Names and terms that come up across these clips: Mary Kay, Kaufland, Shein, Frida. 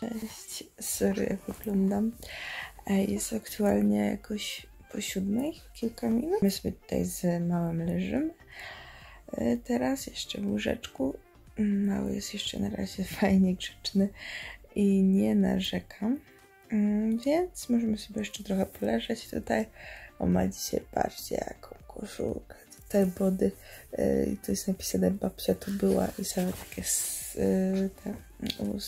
Cześć, sorry jak wyglądam. Jest aktualnie jakoś po 7, kilka minut. My sobie tutaj z małym leżymy. Teraz jeszcze w łóżeczku. Mały jest jeszcze na razie fajnie grzeczny i nie narzekam. Więc możemy sobie jeszcze trochę poleżeć tutaj. On ma dzisiaj bardziej jaką koszulkę. Tutaj body. To jest napisane babcia tu była i same takie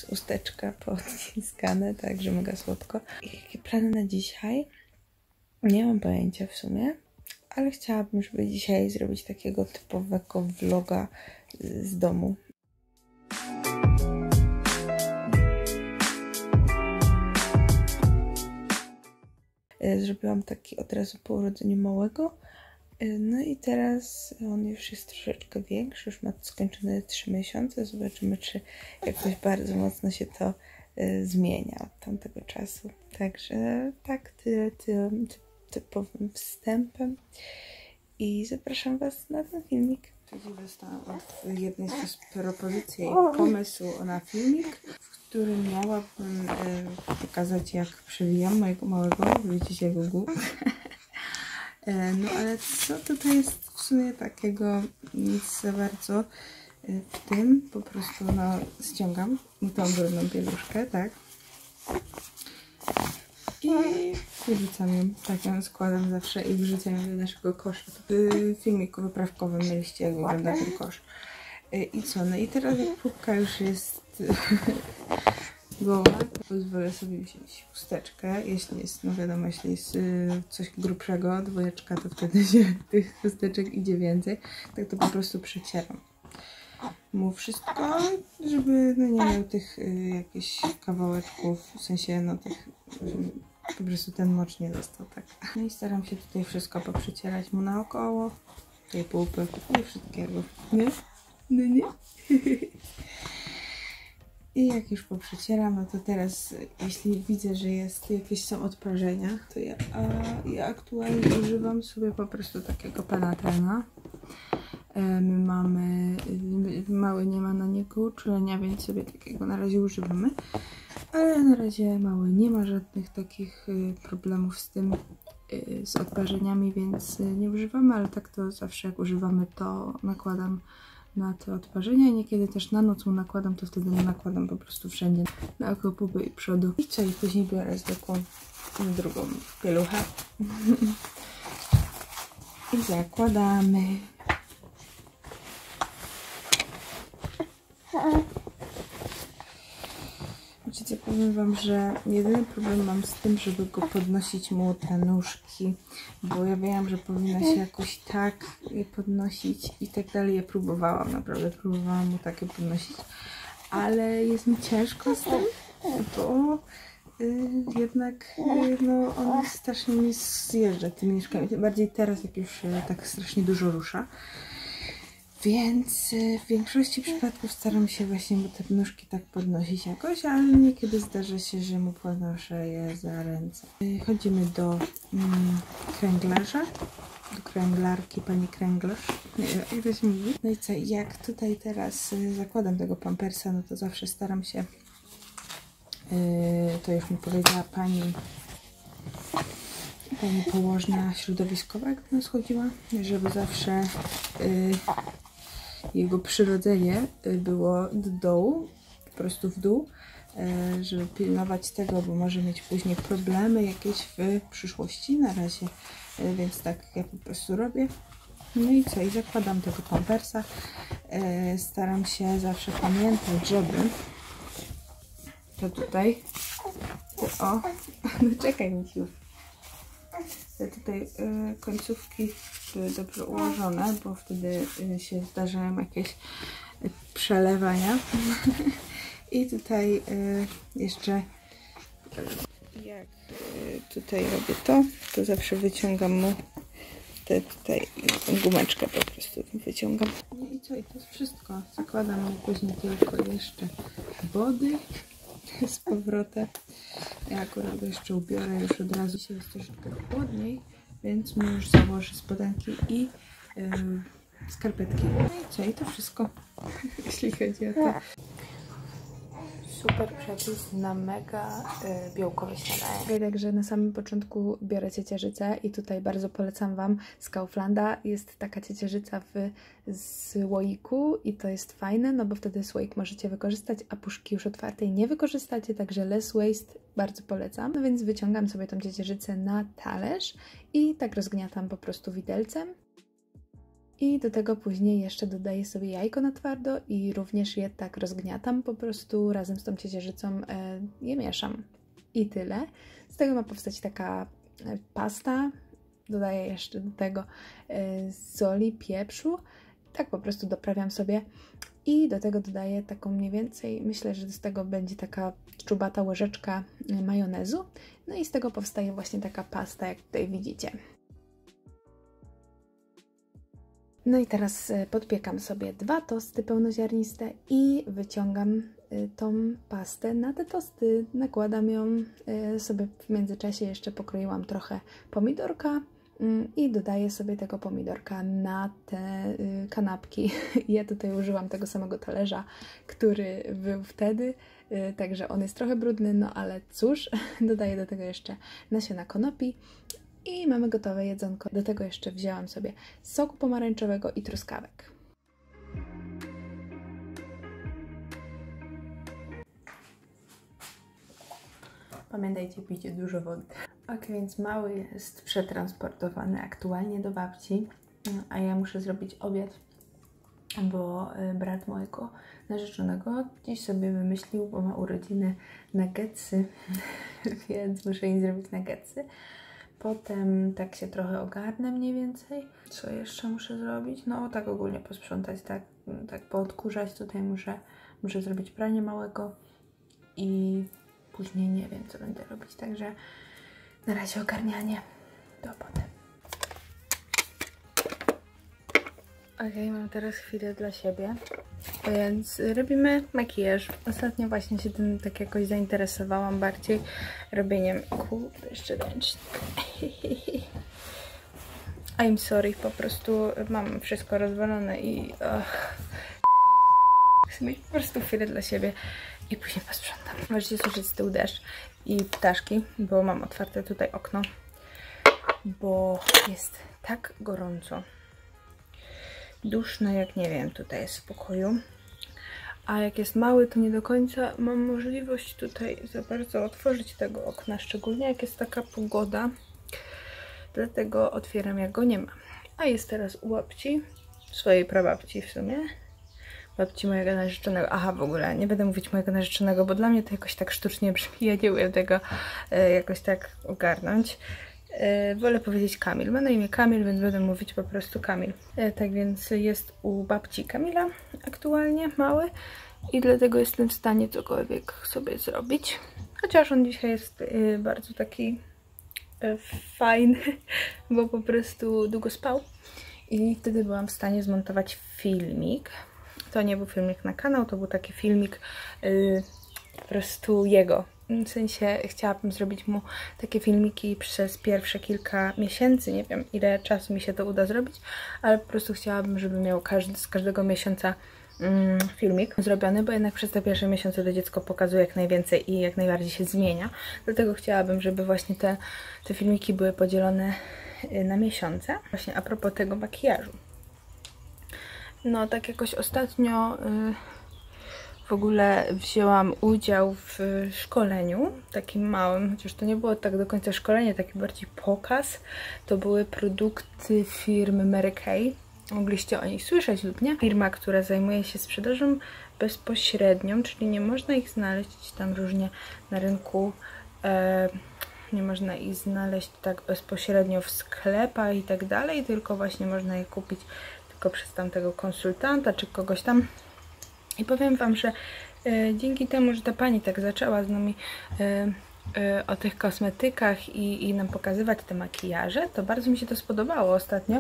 usteczka podciskane, także mega słodko. I jakie plany na dzisiaj? Nie mam pojęcia w sumie, ale chciałabym, żeby dzisiaj zrobić takiego typowego vloga z domu. Zrobiłam taki od razu po urodzeniu małego. No i teraz on już jest troszeczkę większy, już ma skończone 3 miesiące. Zobaczymy, czy jakoś bardzo mocno się to zmienia od tamtego czasu. Także tak, tyle typowym wstępem. I zapraszam Was na ten filmik. Dostałam od jednej z propozycji pomysł na filmik, w którym miałabym pokazać, jak przewijam mojego małego. Widzicie jego głowę. No ale co tutaj jest w sumie takiego, nic za bardzo w tym, po prostu no ściągam tą brudną pieluszkę, tak? I wyrzucam ją, tak ją składam zawsze i wrzucam ją do naszego kosza. W filmiku wyprawkowym mieliście, jak wygląda ten kosz. I co, no i teraz jak próbka już jest goła, pozwolę sobie wziąć chusteczkę, jeśli jest, no wiadomo, jeśli jest coś grubszego, dwójeczka, to wtedy się tych chusteczek idzie więcej, tak to po prostu przecieram mu wszystko, żeby no nie miał tych jakichś kawałeczków, w sensie no tych, po prostu ten mocz nie został, tak. No i staram się tutaj wszystko poprzecierać mu naokoło, tej pupy i wszystkiego, nie? No nie? I jak już poprzecieram, no to teraz, jeśli widzę, że jest jakieś są odprażenia, to ja aktualnie używam sobie po prostu takiego penatrena. My mamy, mały nie ma na niego uczulenia, więc sobie takiego na razie używamy. Ale na razie mały nie ma żadnych takich problemów z tym, z odparzeniami, więc nie używamy, ale tak to zawsze jak używamy, to nakładam na te odparzenia i niekiedy też na noc mu nakładam, to wtedy nie nakładam po prostu wszędzie, na około pupy i przodu. I co, i później biorę taką drugą pieluchę i zakładamy. Wiecie, powiem Wam, że jedyny problem mam z tym, żeby go podnosić mu te nóżki, bo ja wiem, że powinna się jakoś tak je podnosić i tak dalej. Ja próbowałam, naprawdę próbowałam mu takie podnosić, ale jest mi ciężko z tym, bo jednak no, on strasznie mi zjeżdża tymi nóżkami, tym bardziej teraz, jak już tak strasznie dużo rusza. Więc w większości przypadków staram się właśnie te nóżki tak podnosić jakoś, ale niekiedy zdarza się, że mu podnoszę je za ręce. Chodzimy do kręglarza, do kręglarki, pani kręglarz, nie wiem jak to się mówi. No i co, jak tutaj teraz zakładam tego pampersa, no to zawsze staram się, to już mi powiedziała pani położna środowiskowa, jak do nas chodziła, żeby zawsze jego przyrodzenie było do dołu, po prostu w dół, żeby pilnować tego, bo może mieć później problemy jakieś w przyszłości na razie, więc tak ja po prostu robię. No i co, i zakładam tego pampersa, staram się zawsze pamiętać, żeby to tutaj, o, no czekaj mi już. Te tutaj końcówki były dobrze ułożone, bo wtedy się zdarzają jakieś przelewania. I tutaj jeszcze jak tutaj robię to zawsze wyciągam mu te tutaj gumeczkę, po prostu wyciągam. No i co, i to jest wszystko. Zakładam mu później tylko jeszcze body z powrotem. Ja akurat go jeszcze ubiorę, już od razu się jest troszeczkę chłodniej, więc mu już założę spodenki i skarpetki. No i co, i to wszystko, jeśli chodzi o to. super przepis na mega białkowe śniadanie. Także na samym początku biorę ciecierzycę i tutaj bardzo polecam Wam z Kauflanda. Jest taka ciecierzyca w słoiku i to jest fajne, no bo wtedy słoik możecie wykorzystać, a puszki już otwartej nie wykorzystacie, także less waste bardzo polecam. No więc wyciągam sobie tą ciecierzycę na talerz i tak rozgniatam po prostu widelcem. I do tego później jeszcze dodaję sobie jajko na twardo i również je tak rozgniatam, po prostu razem z tą ciecierzycą je mieszam. I tyle. Z tego ma powstać taka pasta. Dodaję jeszcze do tego soli, pieprzu. Tak po prostu doprawiam sobie. I do tego dodaję taką mniej więcej, myślę, że z tego będzie taka czubata łyżeczka majonezu. No i z tego powstaje właśnie taka pasta, jak tutaj widzicie. No i teraz podpiekam sobie 2 tosty pełnoziarniste i wyciągam tą pastę na te tosty. Nakładam ją sobie w międzyczasie, jeszcze pokroiłam trochę pomidorka i dodaję sobie tego pomidorka na te kanapki. Ja tutaj użyłam tego samego talerza, który był wtedy, także on jest trochę brudny, no ale cóż, dodaję do tego jeszcze nasiona konopi. I mamy gotowe jedzonko. Do tego jeszcze wzięłam sobie soku pomarańczowego i truskawek. Pamiętajcie, pijcie dużo wody. Ok, więc mały jest przetransportowany aktualnie do babci, a ja muszę zrobić obiad, bo brat mojego narzeczonego dziś sobie wymyślił, bo ma urodziny, nuggetsy, więc muszę im zrobić nuggetsy. Potem tak się trochę ogarnę mniej więcej. Co jeszcze muszę zrobić? No tak ogólnie posprzątać, tak poodkurzać. Tutaj muszę zrobić pranie małego i później nie wiem, co będę robić. Także na razie ogarnianie. Do potem. Okej, mam teraz chwilę dla siebie, więc robimy makijaż. Ostatnio właśnie się tym tak jakoś zainteresowałam bardziej robieniem kół, jeszcze ręcznie. I'm sorry, po prostu mam wszystko rozwalone i chcę mieć po prostu chwilę dla siebie i później posprzątam. Możecie słyszeć z tyłu deszcz i ptaszki, bo mam otwarte tutaj okno, bo jest tak gorąco. Duszno, jak nie wiem, tutaj jest w pokoju. A jak jest mały, to nie do końca mam możliwość tutaj za bardzo otworzyć tego okna, szczególnie jak jest taka pogoda. Dlatego otwieram, jak go nie ma. A jest teraz u babci, swojej prababci w sumie. Babci mojego narzeczonego. Aha, w ogóle nie będę mówić mojego narzeczonego, bo dla mnie to jakoś tak sztucznie brzmi. Ja nie umiem tego jakoś tak ogarnąć. Wolę powiedzieć Kamil. Ma na imię Kamil, więc będę mówić po prostu Kamil. Tak więc jest u babci Kamila aktualnie, mały. I dlatego jestem w stanie cokolwiek sobie zrobić. Chociaż on dzisiaj jest bardzo taki fajny, bo po prostu długo spał. I wtedy byłam w stanie zmontować filmik. To nie był filmik na kanał, to był taki filmik po prostu jego. W sensie chciałabym zrobić mu takie filmiki przez pierwsze kilka miesięcy, nie wiem ile czasu mi się to uda zrobić, ale po prostu chciałabym, żeby miał z każdego miesiąca filmik zrobiony, bo jednak przez te pierwsze miesiące to dziecko pokazuje jak najwięcej i jak najbardziej się zmienia. Dlatego chciałabym, żeby właśnie te filmiki były podzielone na miesiące. Właśnie a propos tego makijażu. No tak jakoś ostatnio... W ogóle wzięłam udział w szkoleniu, takim małym, chociaż to nie było tak do końca szkolenie, taki bardziej pokaz. To były produkty firmy Mary Kay. Mogliście o nich słyszeć lub nie. Firma, która zajmuje się sprzedażą bezpośrednią, czyli nie można ich znaleźć tam różnie na rynku, nie można ich znaleźć tak bezpośrednio w sklepach i tak dalej, tylko właśnie można je kupić tylko przez tamtego konsultanta czy kogoś tam. I powiem Wam, że dzięki temu, że ta pani tak zaczęła z nami o tych kosmetykach i nam pokazywać te makijaże, to bardzo mi się to spodobało ostatnio.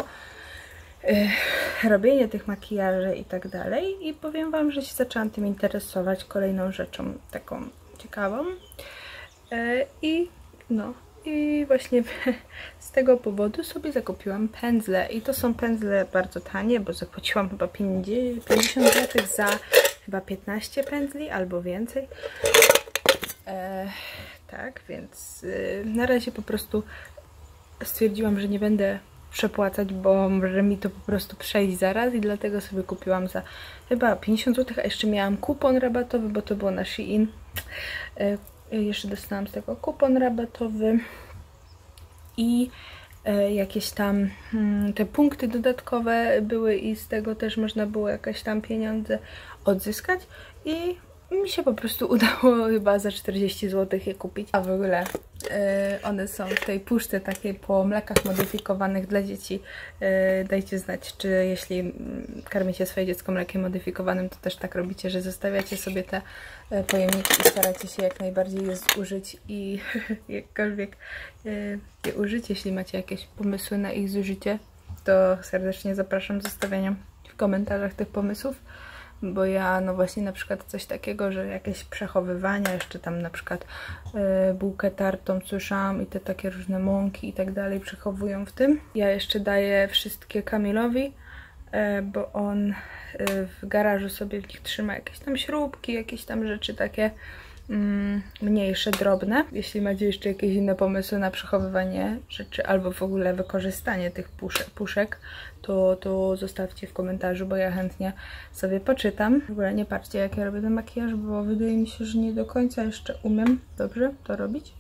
Robienie tych makijaży i tak dalej. I powiem Wam, że się zaczęłam tym interesować kolejną rzeczą taką ciekawą. I właśnie z tego powodu sobie zakupiłam pędzle. I to są pędzle bardzo tanie, bo zapłaciłam chyba 50 zł za chyba 15 pędzli albo więcej. Tak, więc na razie po prostu stwierdziłam, że nie będę przepłacać, bo może mi to po prostu przejść zaraz i dlatego sobie kupiłam za chyba 50 zł, a jeszcze miałam kupon rabatowy, bo to było na Shein. Jeszcze dostałam z tego kupon rabatowy i jakieś tam te punkty dodatkowe były i z tego też można było jakieś tam pieniądze odzyskać i mi się po prostu udało chyba za 40 zł je kupić. A w ogóle one są w tej puszce takiej po mlekach modyfikowanych dla dzieci. Dajcie znać, czy jeśli karmicie swoje dziecko mlekiem modyfikowanym, to też tak robicie, że zostawiacie sobie te pojemniki i staracie się jak najbardziej je zużyć i jakkolwiek je użyć. Jeśli macie jakieś pomysły na ich zużycie, to serdecznie zapraszam do zostawiania w komentarzach tych pomysłów. Bo ja no właśnie na przykład coś takiego, że jakieś przechowywania, jeszcze tam na przykład bułkę tartą słyszałam i te takie różne mąki i tak dalej przechowują w tym. Ja jeszcze daję wszystkie Kamilowi, bo on w garażu sobie w nich trzyma jakieś tam śrubki, jakieś tam rzeczy takie mniejsze, drobne. Jeśli macie jeszcze jakieś inne pomysły na przechowywanie rzeczy albo w ogóle wykorzystanie tych puszek, to zostawcie w komentarzu, bo ja chętnie sobie poczytam. W ogóle nie patrzcie, jak ja robię ten makijaż, bo wydaje mi się, że nie do końca jeszcze umiem dobrze to robić,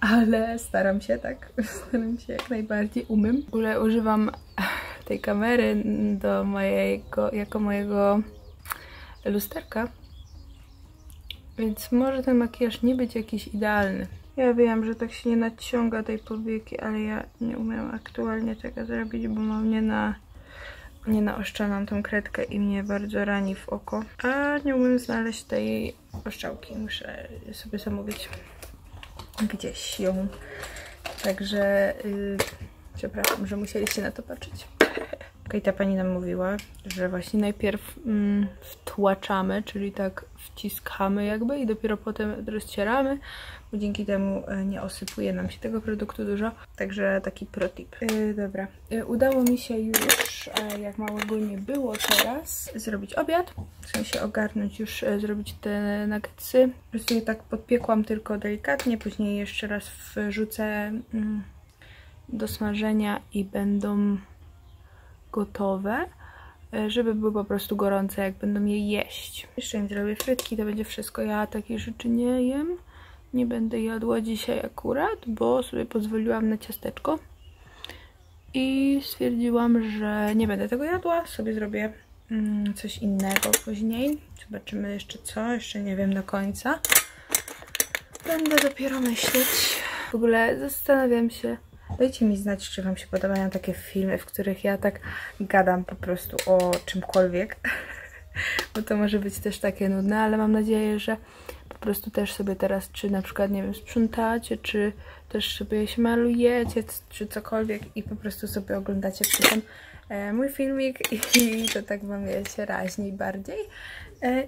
ale staram się, tak? Staram się jak najbardziej umiem. W ogóle używam tej kamery do mojego lusterka. Więc może ten makijaż nie być jakiś idealny. Ja wiem, że tak się nie nadciąga tej powieki, ale ja nie umiem aktualnie tego zrobić, bo mam nie naoszczaną tą kredkę i mnie bardzo rani w oko. A nie umiem znaleźć tej oszczałki. Muszę sobie zamówić gdzieś ją. Także przepraszam, że musieliście na to patrzeć. Okej, ta pani nam mówiła, że właśnie najpierw wtłaczamy, czyli tak wciskamy jakby i dopiero potem rozcieramy, bo dzięki temu nie osypuje nam się tego produktu dużo. Także taki protip. Dobra, udało mi się już, jak mało go nie było teraz, zrobić obiad. W sensie ogarnąć już, zrobić te nuggetsy. Po prostu je tak podpiekłam tylko delikatnie, później jeszcze raz wrzucę do smażenia i będą gotowe, żeby były po prostu gorące, jak będą je jeść. Jeszcze im zrobię frytki, to będzie wszystko. Ja takich rzeczy nie jem, nie będę jadła dzisiaj akurat, bo sobie pozwoliłam na ciasteczko i stwierdziłam, że nie będę tego jadła, sobie zrobię coś innego później. Zobaczymy jeszcze co, jeszcze nie wiem do końca. Będę dopiero myśleć. W ogóle zastanawiam się, dajcie mi znać, czy wam się podobają takie filmy, w których ja tak gadam po prostu o czymkolwiek, bo to może być też takie nudne, ale mam nadzieję, że po prostu też sobie teraz, czy na przykład, nie wiem, sprzątacie, czy też sobie się malujecie, czy cokolwiek i po prostu sobie oglądacie przy tym mój filmik i to tak wam się raźniej bardziej.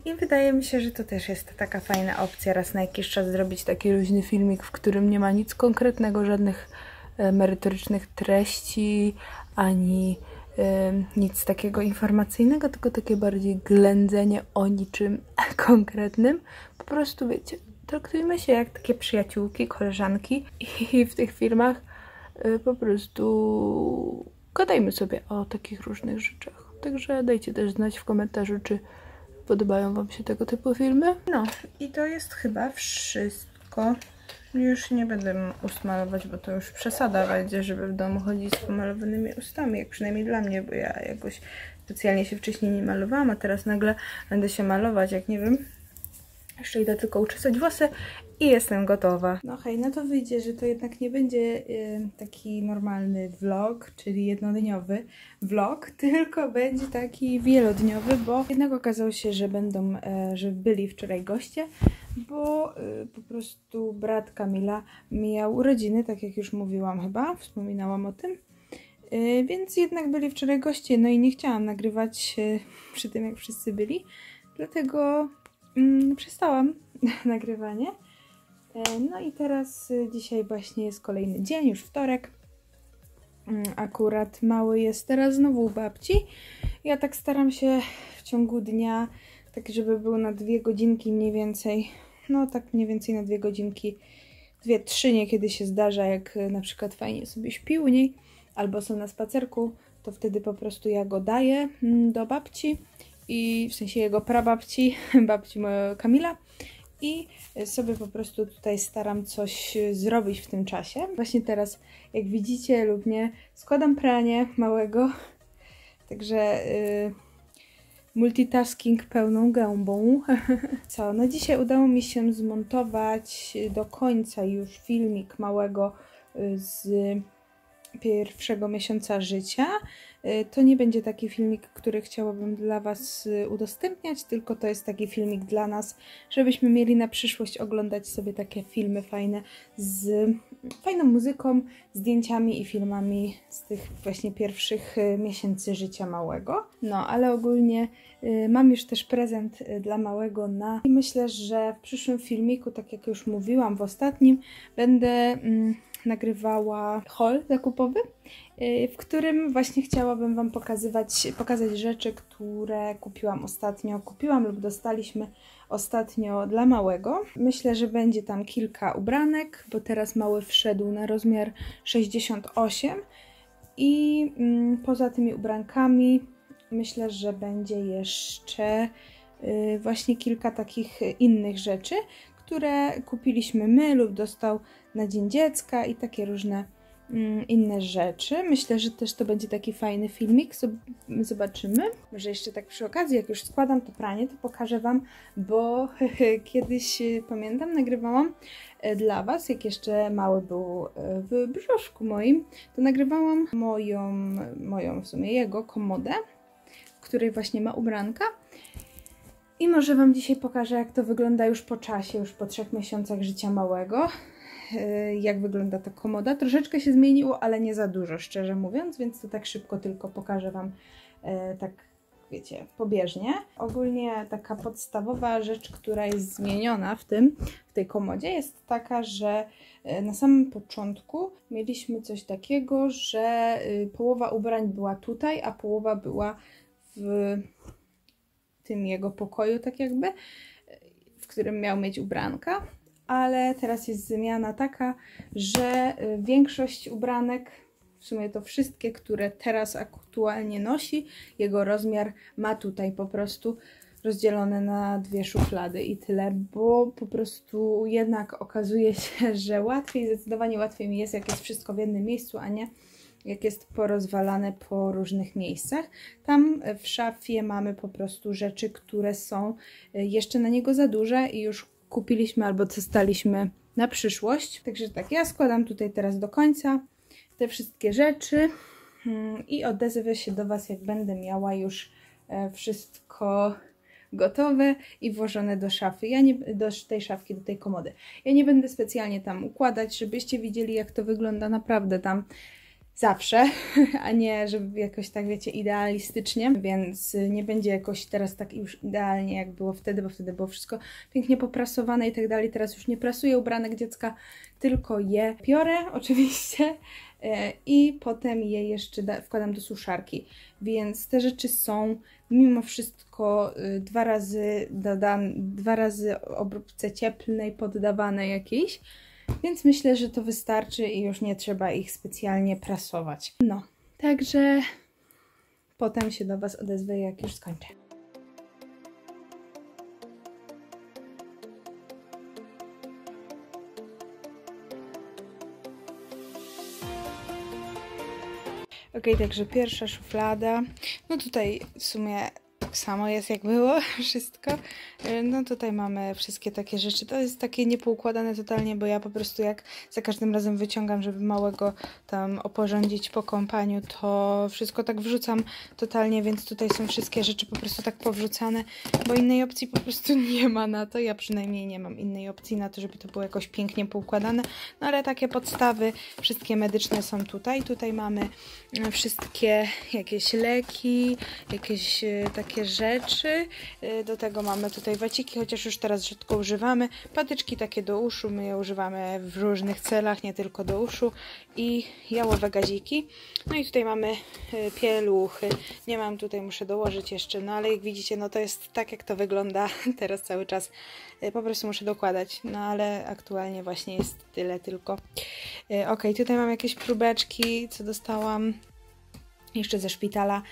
I wydaje mi się, że to też jest taka fajna opcja, raz na jakiś czas zrobić taki luźny filmik, w którym nie ma nic konkretnego, żadnych merytorycznych treści, ani nic takiego informacyjnego, tylko takie bardziej ględzenie o niczym konkretnym. Po prostu wiecie, traktujmy się jak takie przyjaciółki, koleżanki i w tych filmach po prostu gadajmy sobie o takich różnych rzeczach. Także dajcie też znać w komentarzu, czy podobają wam się tego typu filmy. No i to jest chyba wszystko. Już nie będę ust malować, bo to już przesada będzie, żeby w domu chodzić z pomalowanymi ustami, jak przynajmniej dla mnie, bo ja jakoś specjalnie się wcześniej nie malowałam, a teraz nagle będę się malować, jak nie wiem. Jeszcze idę tylko uczesać włosy i jestem gotowa. No hej, no to wyjdzie, że to jednak nie będzie taki normalny vlog, czyli jednodniowy vlog, tylko będzie taki wielodniowy, bo jednak okazało się, że byli wczoraj goście, bo po prostu brat Kamila miał urodziny, tak jak już mówiłam chyba, wspominałam o tym. Więc jednak byli wczoraj goście, no i nie chciałam nagrywać przy tym, jak wszyscy byli, dlatego przestałam nagrywanie. No i teraz dzisiaj właśnie jest kolejny dzień, już wtorek. Akurat mały jest teraz znowu u babci Ja tak staram się w ciągu dnia, tak żeby był na 2 godzinki mniej więcej, no tak mniej więcej na 2 godzinki, 2-3 niekiedy się zdarza, jak na przykład fajnie sobie śpi u niej, albo są na spacerku, to wtedy po prostu ja go daję do babci, i w sensie jego prababci, babci Kamila, i sobie po prostu tutaj staram coś zrobić w tym czasie. Właśnie teraz, jak widzicie lub nie, składam pranie małego, także multitasking pełną gębą. Co, no dzisiaj udało mi się zmontować do końca już filmik małego z pierwszego miesiąca życia. To nie będzie taki filmik, który chciałabym dla Was udostępniać, tylko to jest taki filmik dla nas, żebyśmy mieli na przyszłość oglądać sobie takie filmy fajne z fajną muzyką, zdjęciami i filmami z tych właśnie pierwszych miesięcy życia małego. No, ale ogólnie mam już też prezent dla małego na... I myślę, że w przyszłym filmiku, tak jak już mówiłam w ostatnim, będę... nagrywała haul zakupowy, w którym właśnie chciałabym Wam pokazać rzeczy, które kupiłam lub dostaliśmy ostatnio dla małego. Myślę, że będzie tam kilka ubranek, bo teraz mały wszedł na rozmiar 68 i poza tymi ubrankami myślę, że będzie jeszcze właśnie kilka takich innych rzeczy, które kupiliśmy my lub dostał na Dzień Dziecka i takie różne inne rzeczy. Myślę, że też to będzie taki fajny filmik, zobaczymy. Może jeszcze tak przy okazji, jak już składam to pranie, to pokażę Wam, bo kiedyś, pamiętam, nagrywałam dla Was, jak jeszcze mały był w brzuszku moim, to nagrywałam moją w sumie jego komodę, w której właśnie ma ubranka. I może Wam dzisiaj pokażę, jak to wygląda już po czasie, już po 3 miesiącach życia małego. Jak wygląda ta komoda. Troszeczkę się zmieniło, ale nie za dużo, szczerze mówiąc, więc to tak szybko tylko pokażę Wam, tak wiecie, pobieżnie. Ogólnie taka podstawowa rzecz, która jest zmieniona w tej komodzie, jest taka, że na samym początku mieliśmy coś takiego, że połowa ubrań była tutaj, a połowa była w tym jego pokoju, tak jakby, w którym miał mieć ubranka, ale teraz jest zmiana taka, że większość ubranek, w sumie to wszystkie, które teraz aktualnie nosi, jego rozmiar ma tutaj po prostu rozdzielone na 2 szuflady i tyle, bo po prostu jednak okazuje się, że łatwiej, zdecydowanie łatwiej mi jest, jak jest wszystko w jednym miejscu, a nie jak jest porozwalane po różnych miejscach. Tam w szafie mamy po prostu rzeczy, które są jeszcze na niego za duże i już kupiliśmy albo dostaliśmy na przyszłość. Także tak, ja składam tutaj teraz do końca te wszystkie rzeczy i odezwę się do Was, jak będę miała już wszystko gotowe i włożone do szafy. Do tej szafki, do tej komody. Ja nie będę specjalnie tam układać, żebyście widzieli, jak to wygląda naprawdę tam zawsze, a nie, żeby jakoś tak, wiecie, idealistycznie, więc nie będzie jakoś teraz tak już idealnie, jak było wtedy, bo wtedy było wszystko pięknie poprasowane i tak dalej. Teraz już nie prasuję ubranek dziecka, tylko je piorę oczywiście i potem je jeszcze wkładam do suszarki, więc te rzeczy są mimo wszystko 2 razy dodane, 2 razy obróbce cieplnej poddawane jakiejś. Więc myślę, że to wystarczy i już nie trzeba ich specjalnie prasować. No, także potem się do Was odezwę, jak już skończę. Ok, także pierwsza szuflada. No tutaj w sumie tak samo jest, jak było wszystko. No tutaj mamy wszystkie takie rzeczy. To jest takie niepoukładane totalnie, bo ja po prostu jak za każdym razem wyciągam, żeby małego tam oporządzić po kąpaniu, to wszystko tak wrzucam totalnie, więc tutaj są wszystkie rzeczy po prostu tak powrzucane, bo innej opcji po prostu nie ma na to. Ja przynajmniej nie mam innej opcji na to, żeby to było jakoś pięknie poukładane. No ale takie podstawy, wszystkie medyczne są tutaj. Tutaj mamy wszystkie jakieś leki, jakieś takie takie rzeczy. Do tego mamy tutaj waciki, chociaż już teraz rzadko używamy. Patyczki takie do uszu, my je używamy w różnych celach, nie tylko do uszu. I jałowe gaziki. No i tutaj mamy pieluchy. Nie mam tutaj, muszę dołożyć jeszcze, no ale jak widzicie, no to jest tak jak to wygląda teraz cały czas. Po prostu muszę dokładać, no ale aktualnie właśnie jest tyle tylko. Ok, tutaj mam jakieś próbeczki, co dostałam jeszcze ze szpitala.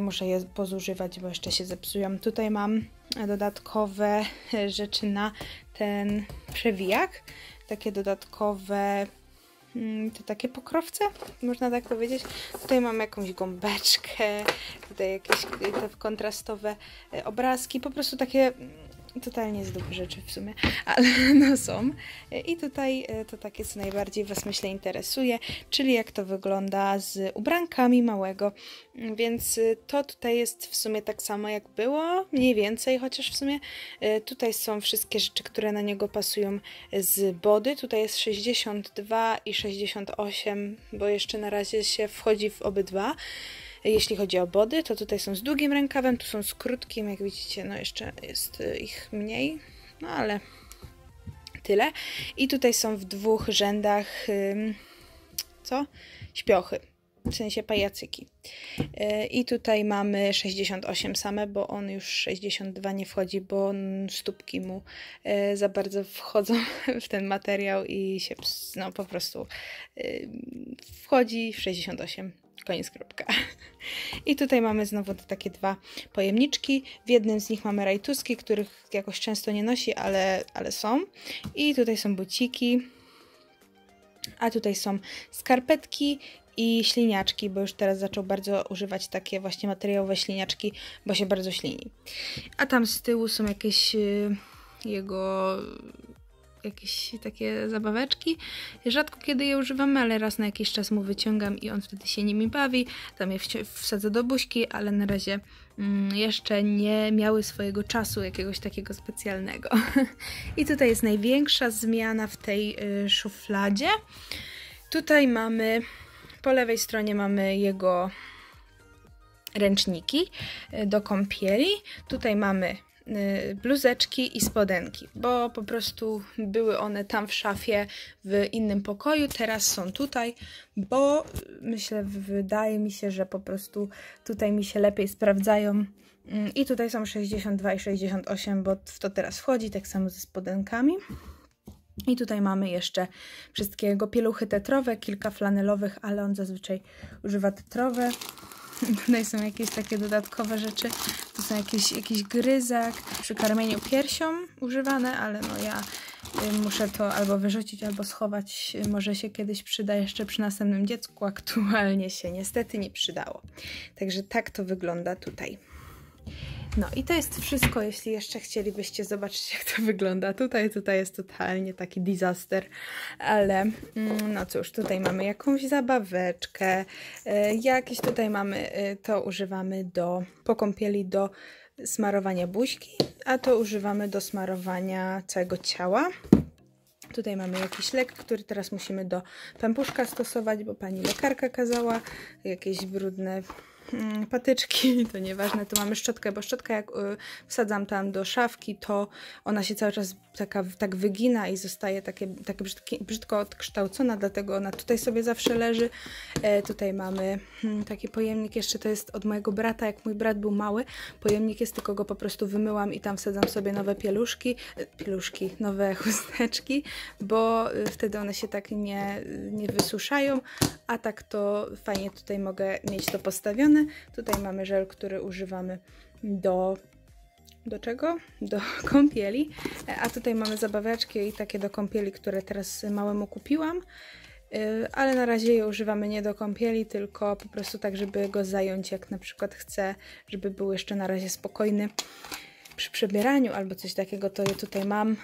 Muszę je pozużywać, bo jeszcze się zepsują. Tutaj mam dodatkowe rzeczy na ten przewijak. Takie dodatkowe, to takie pokrowce, można tak powiedzieć. Tutaj mam jakąś gąbeczkę, tutaj jakieś te kontrastowe obrazki, po prostu takie totalnie zdrowe rzeczy w sumie, ale no są. I tutaj to takie, co najbardziej Was, myślę, interesuje, czyli jak to wygląda z ubrankami małego. Więc to tutaj jest w sumie tak samo jak było, mniej więcej, chociaż w sumie tutaj są wszystkie rzeczy, które na niego pasują z body. Tutaj jest 62 i 68, bo jeszcze na razie się wchodzi w obydwa. Jeśli chodzi o body, to tutaj są z długim rękawem, tu są z krótkim, jak widzicie, no jeszcze jest ich mniej, no ale tyle. I tutaj są w dwóch rzędach, co? Śpiochy, w sensie pajacyki. I tutaj mamy 68 same, bo on już 62 nie wchodzi, bo stópki mu za bardzo wchodzą w ten materiał i się, no po prostu wchodzi w 68. Koniec, kropka. I tutaj mamy znowu takie dwa pojemniczki. W jednym z nich mamy rajtuski, których jakoś często nie nosi, ale są. I tutaj są buciki. A tutaj są skarpetki i śliniaczki, bo już teraz zaczął bardzo używać takie właśnie materiałowe śliniaczki, bo się bardzo ślini. A tam z tyłu są jakieś jakieś takie zabaweczki. Rzadko kiedy je używamy, ale raz na jakiś czas mu wyciągam i on wtedy się nimi bawi. Tam je wsadzę do buźki, ale na razie jeszcze nie miały swojego czasu jakiegoś takiego specjalnego. I tutaj jest największa zmiana w tej szufladzie. Tutaj mamy, po lewej stronie mamy jego ręczniki do kąpieli. Tutaj mamy bluzeczki i spodenki, bo po prostu były one tam w szafie w innym pokoju, teraz są tutaj, bo myślę, wydaje mi się, że po prostu tutaj mi się lepiej sprawdzają. I tutaj są 62 i 68, bo w to teraz wchodzi, tak samo ze spodenkami. I tutaj mamy jeszcze wszystkie jego pieluchy tetrowe, kilka flanelowych, ale on zazwyczaj używa tetrowe. Tutaj są jakieś takie dodatkowe rzeczy, to są jakiś gryzak, przy karmieniu piersią używane, ale no ja muszę to albo wyrzucić, albo schować, może się kiedyś przyda jeszcze przy następnym dziecku, aktualnie się niestety nie przydało. Także tak to wygląda tutaj. No i to jest wszystko, jeśli jeszcze chcielibyście zobaczyć, jak to wygląda tutaj jest totalnie taki disaster, ale no cóż, tutaj mamy jakąś zabaweczkę, jakieś tutaj mamy, to używamy po kąpieli do smarowania buźki, a to używamy do smarowania całego ciała. Tutaj mamy jakiś lek, który teraz musimy do pępuszka stosować, bo pani lekarka kazała, jakieś brudne patyczki, to nieważne. Tu mamy szczotkę, bo szczotka, jak wsadzam tam do szafki, to ona się cały czas tak wygina i zostaje takie brzydko odkształcona, dlatego ona tutaj sobie zawsze leży. Tutaj mamy taki pojemnik, jeszcze to jest od mojego brata, jak mój brat był mały. Pojemnik jest, tylko go po prostu wymyłam i tam wsadzam sobie nowe pieluszki, nowe chusteczki, bo wtedy one się tak nie wysuszają, a tak to fajnie tutaj mogę mieć to postawione. Tutaj mamy żel, który używamy do czego? Do kąpieli. A tutaj mamy zabaweczki i takie do kąpieli, które teraz małemu kupiłam. Ale na razie je używamy nie do kąpieli, tylko po prostu tak, żeby go zająć, jak na przykład chcę, żeby był jeszcze na razie spokojny przy przebieraniu albo coś takiego, to je tutaj mam.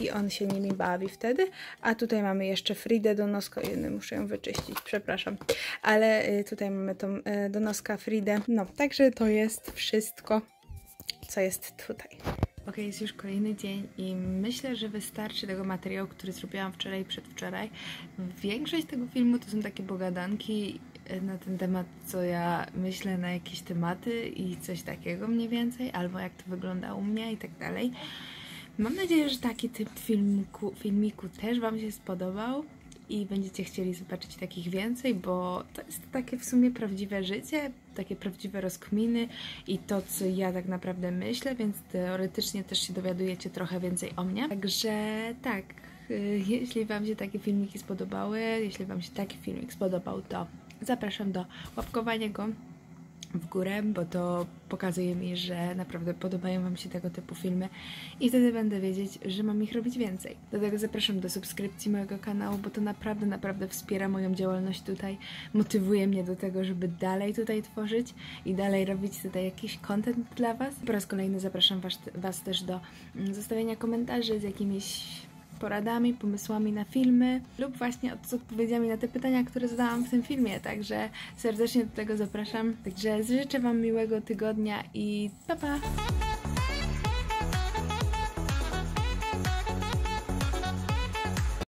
I on się nimi bawi wtedy. A tutaj mamy jeszcze Fridę do noska. Muszę ją wyczyścić, przepraszam. Ale tutaj mamy tą do noska Fridę. No, także to jest wszystko, co jest tutaj. Ok, jest już kolejny dzień i myślę, że wystarczy tego materiału, który zrobiłam wczoraj i przedwczoraj. Większość tego filmu to są takie pogadanki na ten temat, co ja myślę na jakieś tematy i coś takiego mniej więcej, albo jak to wygląda u mnie i tak dalej. Mam nadzieję, że taki typ filmiku też Wam się spodobał i będziecie chcieli zobaczyć takich więcej, bo to jest takie w sumie prawdziwe życie, takie prawdziwe rozkminy i to, co ja tak naprawdę myślę, więc teoretycznie też się dowiadujecie trochę więcej o mnie. Także tak, jeśli Wam się takie filmiki spodobały, jeśli Wam się taki filmik spodobał, to zapraszam do łapkowania go w górę, bo to pokazuje mi, że naprawdę podobają Wam się tego typu filmy i wtedy będę wiedzieć, że mam ich robić więcej. Do tego zapraszam do subskrypcji mojego kanału, bo to naprawdę, naprawdę wspiera moją działalność tutaj, motywuje mnie do tego, żeby dalej tutaj tworzyć i dalej robić tutaj jakiś content dla Was. Po raz kolejny zapraszam Was też do zostawienia komentarzy z jakimiś poradami, pomysłami na filmy lub właśnie z odpowiedziami na te pytania, które zadałam w tym filmie, także serdecznie do tego zapraszam. Także życzę Wam miłego tygodnia i pa pa!